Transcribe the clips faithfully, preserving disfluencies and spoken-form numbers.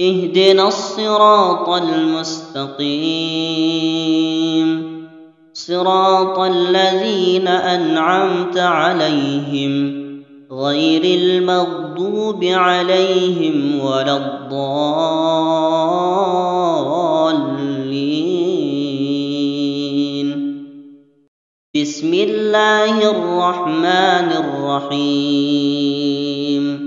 اهدنا الصراط المستقيم. صراط الذين أنعمت عليهم غير المغضوب عليهم ولا الضالين. بسم الله الرحمن الرحيم.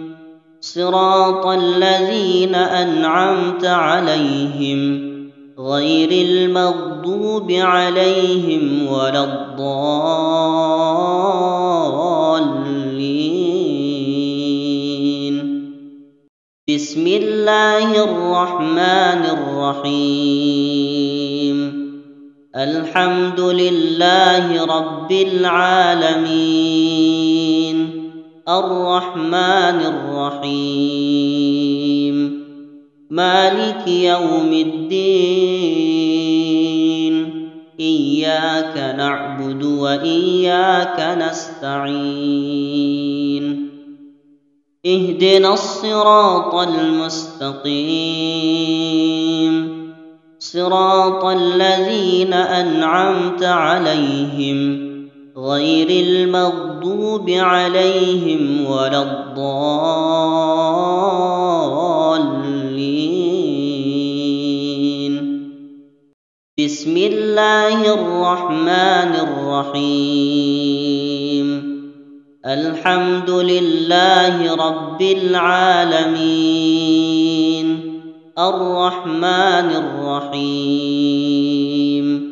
صراط الذين أنعمت عليهم غير المغضوب عليهم ولا الضالين. بسم الله الرحمن الرحيم. الحمد لله رب العالمين. الرحمن الرحيم. مالك يوم الدين. إياك نعبد وإياك نستعين. اهدنا الصراط المستقيم. صراط الذين أنعمت عليهم غير المغضوب عليهم ولا الضالين. بسم الله الرحمن الرحيم. الحمد لله رب العالمين. الرحمن الرحيم.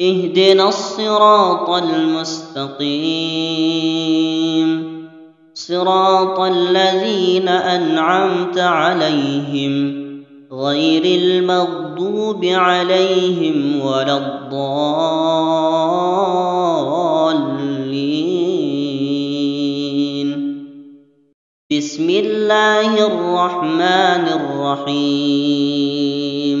اهدنا الصراط المستقيم. صراط الذين أنعمت عليهم غير المغضوب عليهم ولا الضالين. الله الرحمن الرحيم.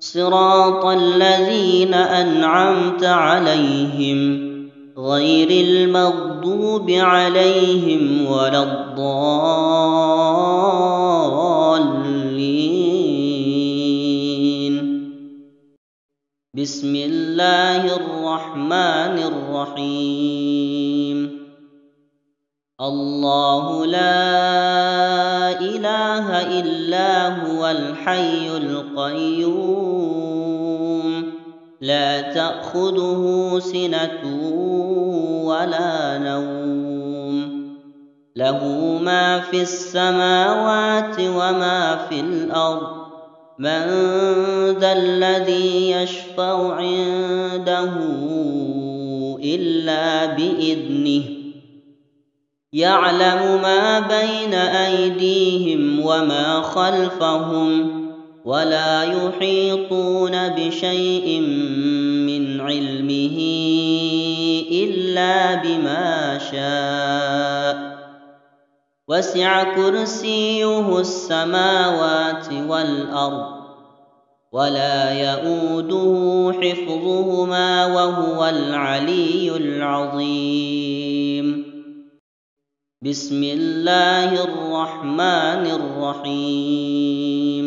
صراط الذين أنعمت عليهم غير المغضوب عليهم ولا الضالين. بسم الله الرحمن الرحيم. الله لا إله إلا هو الحي القيوم لا تأخذه سنة ولا نوم له ما في السماوات وما في الأرض من ذا الذي يشفع عنده إلا بإذنه يعلم ما بين أيديهم وما خلفهم ولا يحيطون بشيء من علمه إلا بما شاء وسع كرسيه السماوات والأرض ولا يؤوده حفظهما وهو العلي العظيم. بسم الله الرحمن الرحيم.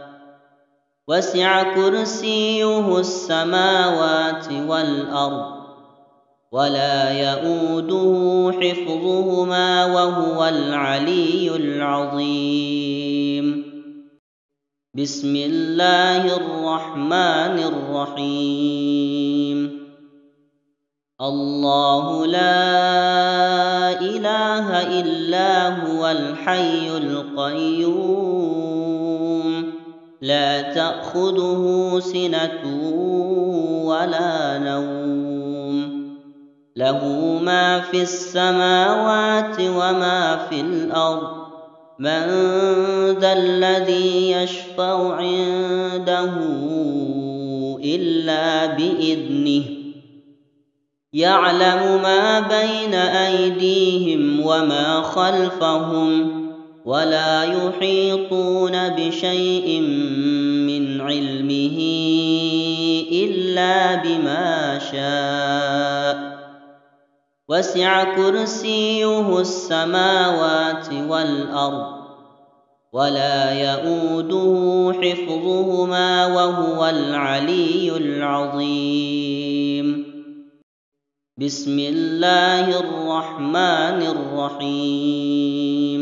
وسع كرسيه السماوات والأرض ولا يؤوده حفظهما وهو العلي العظيم. بسم الله الرحمن الرحيم. الله لا إله إلا هو الحي القيوم لا تأخذه سنة ولا نوم له ما في السماوات وما في الأرض من ذا الذي يشفع عنده إلا بإذنه يعلم ما بين أيديهم وما خلفهم ولا يحيطون بشيء من علمه إلا بما شاء وسع كرسيه السماوات والأرض ولا يؤوده حفظهما وهو العلي العظيم. بسم الله الرحمن الرحيم.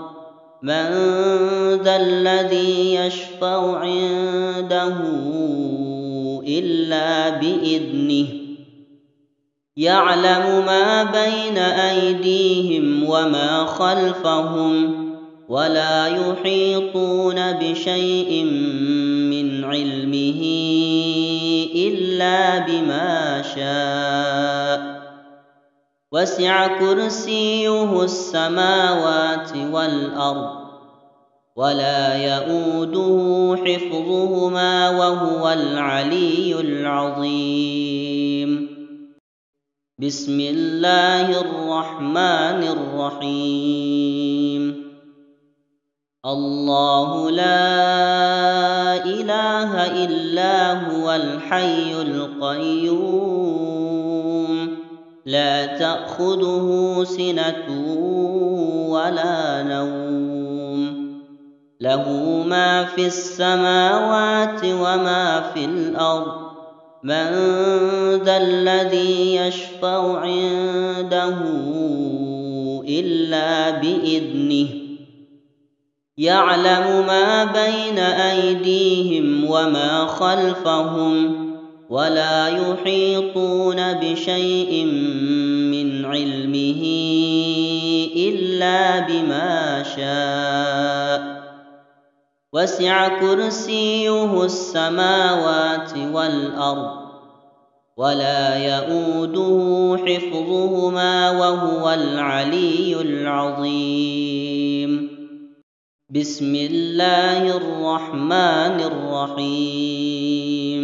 من ذا الذي يشفع عنده إلا بإذنه يعلم ما بين أيديهم وما خلفهم ولا يحيطون بشيء من علمه إلا بما شاء وسع كرسيه السماوات والأرض ولا يؤوده حفظهما وهو العلي العظيم. بسم الله الرحمن الرحيم. الله لا إله إلا هو الحي القيوم لا تأخذه سنة ولا نوم له ما في السماوات وما في الأرض من ذا الذي يشفع عنده إلا بإذنه يعلم ما بين أيديهم وما خلفهم ولا يحيطون بشيء من علمه إلا بما شاء وسع كرسيه السماوات والأرض ولا يؤوده حفظهما وهو العلي العظيم. بسم الله الرحمن الرحيم.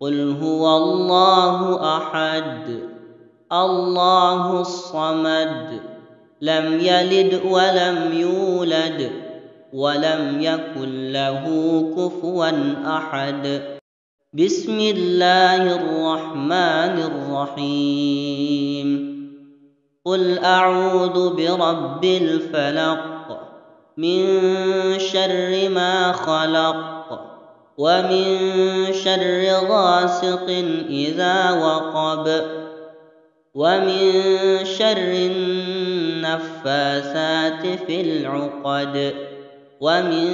قل هو الله أحد الله الصمد لم يلد ولم يولد ولم يكن له كفوا أحد بسم الله الرحمن الرحيم قل أعوذ برب الفلق من شر ما خلق ومن شر غاسق إذا وقب ومن شر النفاثات في العقد ومن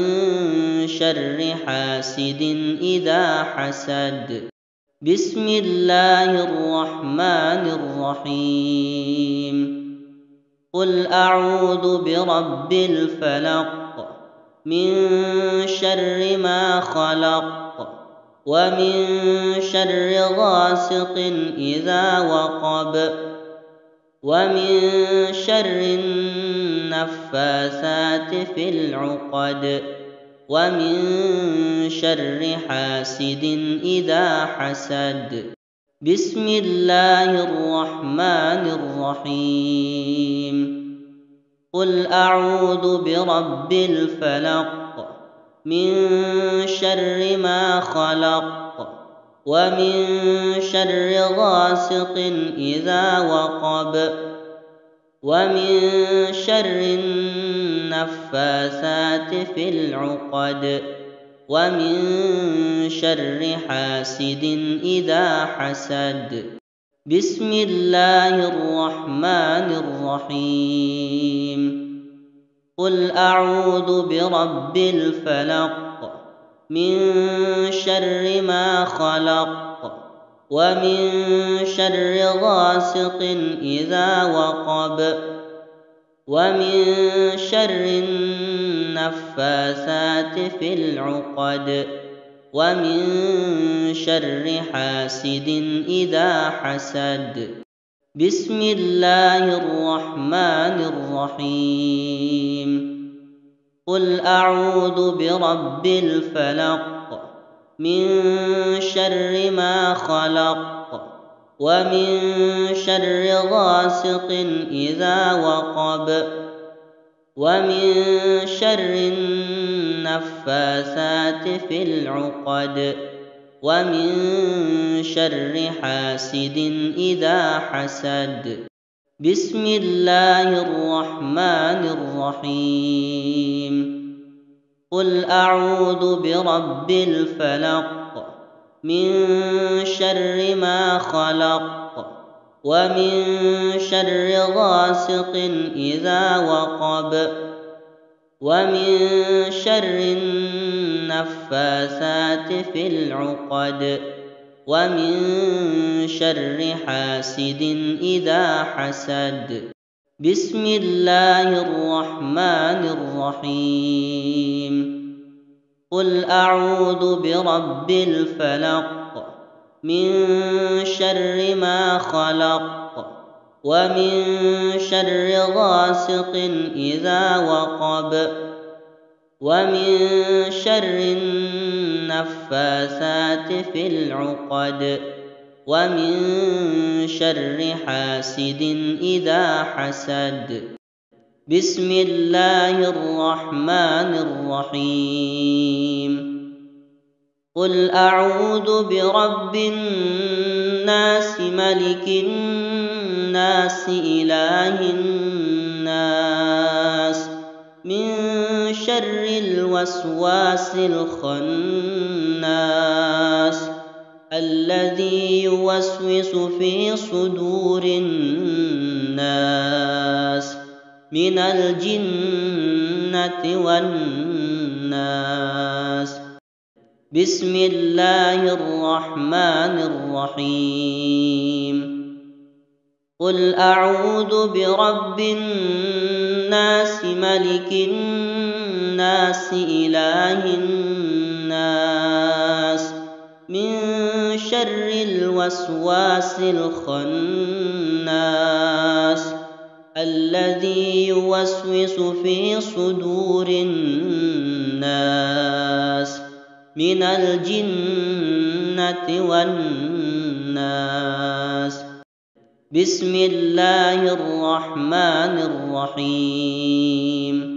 شر حاسد إذا حسد بسم الله الرحمن الرحيم قل أعوذ برب الفلق من شر ما خلق ومن شر غاسق إذا وقب ومن شر النفاثات في العقد ومن شر حاسد إذا حسد بسم الله الرحمن الرحيم قل أعوذ برب الفلق من شر ما خلق ومن شر غاسق إذا وقب ومن شر النفاثات في العقد ومن شر حاسد إذا حسد بسم الله الرحمن الرحيم قل أعوذ برب الفلق من شر ما خلق ومن شر غاسق إذا وقب ومن شر النفاثات في العقد ومن شر حاسد إذا حسد بسم الله الرحمن الرحيم قل أعوذ برب الفلق من شر ما خلق ومن شر غاسق إذا وقب ومن شر النفاثات في العقد ومن شر حاسد إذا حسد بسم الله الرحمن الرحيم قل أعوذ برب الفلق من شر ما خلق ومن شر غاسق إذا وقب ومن شر النفاثات في العقد ومن شر حاسد إذا حسد بسم الله الرحمن الرحيم قل أعوذ برب الفلق من شر ما خلق ومن شر غاسق إذا وقب ومن شر النفاثات في العقد ومن شر حاسد إذا حسد بسم الله الرحمن الرحيم قل أعوذ برب الناس ملك الناس إله الناس من شر الوسواس الخناس الذي يوسوس في صدور الناس الناس من الجنة والناس. بسم الله الرحمن الرحيم. قل أعوذ برب الناس، ملك الناس، إله الناس، من شر الوسواس الخناس الذي يوسوس في صدور الناس من الجنة والناس. بسم الله الرحمن الرحيم.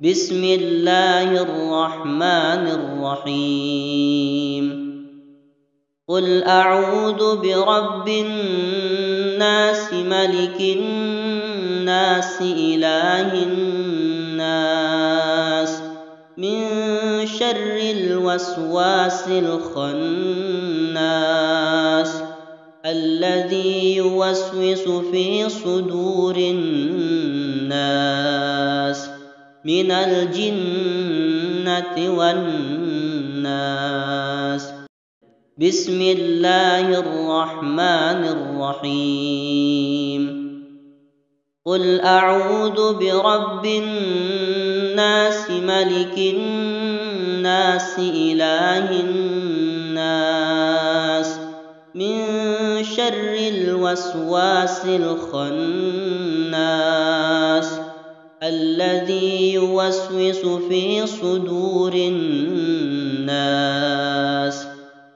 بسم الله الرحمن الرحيم. قل أعوذ برب الناس، ملك الناس، إله الناس، من شر الوسواس الخناس الذي يوسوس في صدور الناس من الجنة والناس. بسم الله الرحمن الرحيم. قل أعوذ برب الناس، ملك الناس، إله الناس، من شر الوسواس الخناس الذي يوسوس في صدور الناس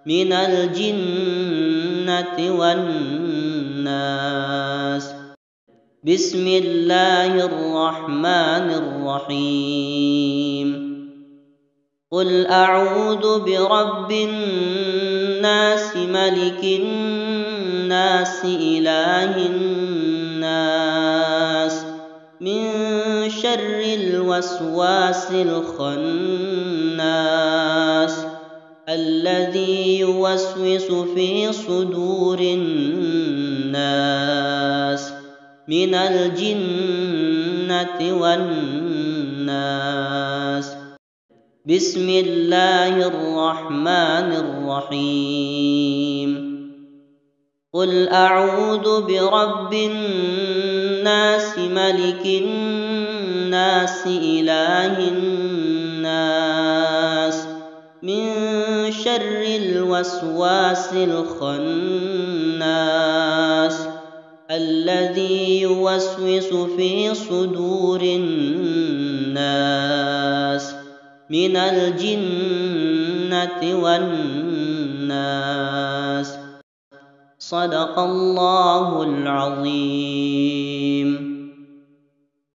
من الجنة والناس. بسم الله الرحمن الرحيم. قل أعوذ برب الناس، ملك الناس، إله الناس، من شر الوسواس الخناس الذي يوسوس في صدور الناس من الجنة والناس. بسم الله الرحمن الرحيم. قل أعوذ برب الناس، ملك الناس، إله الناس، من شر الوسواس الخناس الذي يوسوس في صدور الناس من الجنة والناس. صدق الله العظيم.